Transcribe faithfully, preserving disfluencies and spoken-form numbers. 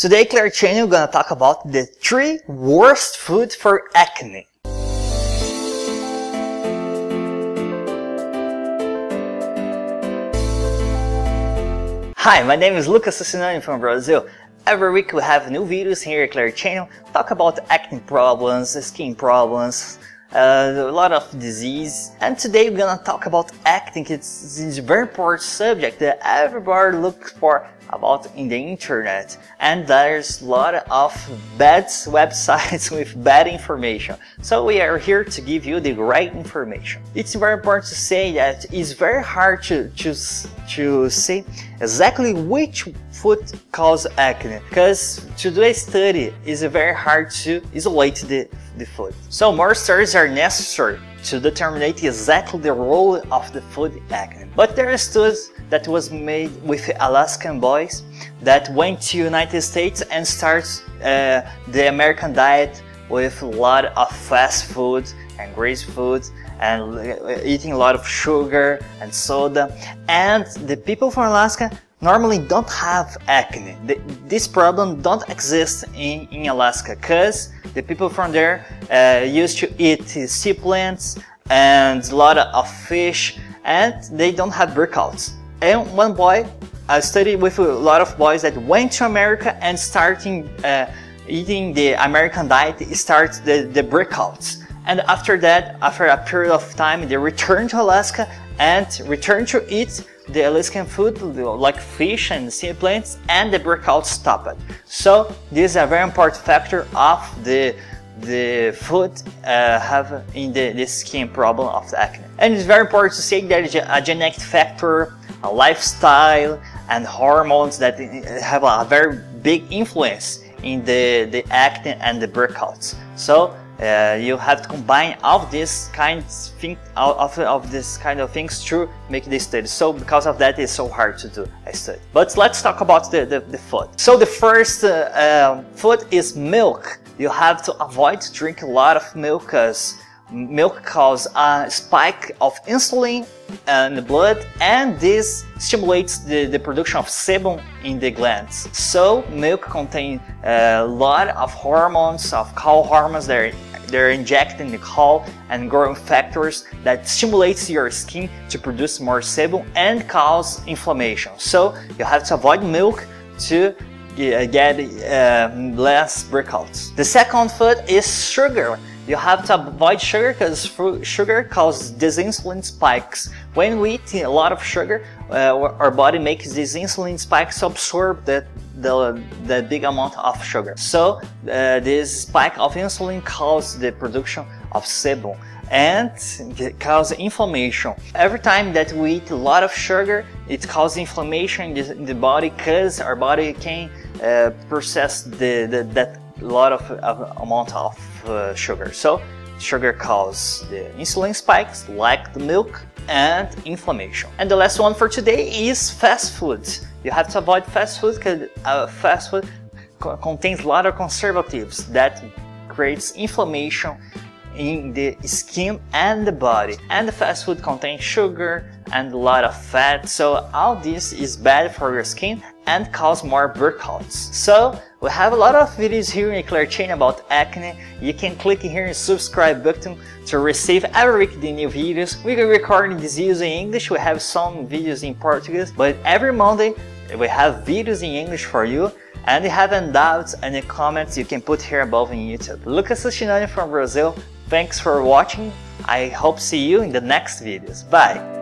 Today, Éclair Channel, we're gonna talk about the three worst foods for acne. Hi, my name is Lucas Fustinoni from Brazil. Every week we have new videos here at Éclair Channel, talk about acne problems, skin problems, uh, a lot of disease. And today we're gonna talk about acne. It's, it's a very important subject that everybody looks for about in the internet, and there's a lot of bad websites with bad information, so we are here to give you the right information. It's very important to say that it's very hard to to, to see exactly which food causes acne, because to do a study is very hard to isolate the, the food. So more studies are necessary to determine exactly the role of the food acne. But there are studies that was made with Alaskan boys that went to United States and starts uh, the American diet with a lot of fast food and greasy food and eating a lot of sugar and soda. And the people from Alaska normally don't have acne. The, this problem don't exist in, in Alaska, because the people from there uh, used to eat sea plants and a lot of fish, and they don't have breakouts. And one boy, I studied with a lot of boys that went to America and starting uh, eating the American diet, starts the, the breakouts. And after that, after a period of time, they return to Alaska and return to eat the Alaskan food like fish and sea plants, and the breakout stopped. So this is a very important factor of the the food uh, have in the, the skin problem of the acne. And it's very important to say there is a genetic factor, a lifestyle, and hormones that have a very big influence in the the acne and the breakouts. So Uh, you have to combine all this kind thing, all of, of this kind of things to make this study. So because of that, it's so hard to do a study. But let's talk about the, the, the food. So the first uh, um, food is milk. You have to avoid drinking a lot of milk, because milk causes a spike of insulin in the blood, and this stimulates the, the production of sebum in the glands. So milk contains a lot of hormones, of cow hormones, that are They're injecting the cow and growth factors that stimulates your skin to produce more sebum and cause inflammation. So you have to avoid milk to get uh, less breakouts. The second food is sugar. You have to avoid sugar because sugar causes these insulin spikes. When we eat a lot of sugar, uh, our body makes these insulin spikes absorb that The, the big amount of sugar. So uh, this spike of insulin causes the production of sebum and causes inflammation. Every time that we eat a lot of sugar, it causes inflammation in the, in the body, because our body can uh, process the, the, that lot of, of amount of uh, sugar. So sugar causes the insulin spikes, like the milk, and inflammation. And the last one for today is fast food. You have to avoid fast food because uh, fast food co contains a lot of preservatives that creates inflammation in the skin and the body. And the fast food contains sugar and a lot of fat, so all this is bad for your skin and cause more breakouts. So we have a lot of videos here in Éclair Channel about acne. You can click here and subscribe button to receive every week the new videos. We are recording these videos in English, we have some videos in Portuguese, but every Monday we have videos in English for you. And if you have any doubts, any comments, you can put here above in YouTube. Lucas Fustinoni from Brazil. Thanks for watching. I hope see you in the next videos. Bye!